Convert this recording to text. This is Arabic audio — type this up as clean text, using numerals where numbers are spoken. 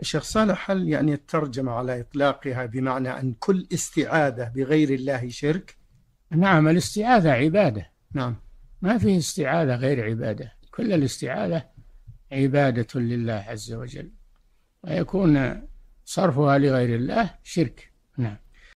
الشيخ صالح هل يعني الترجمة على إطلاقها بمعنى أن كل استعاذة بغير الله شرك؟ نعم، الاستعاذة عبادة. نعم، ما فيه استعاذة غير عبادة، كل الاستعاذة عبادة لله عز وجل، ويكون صرفها لغير الله شرك. نعم.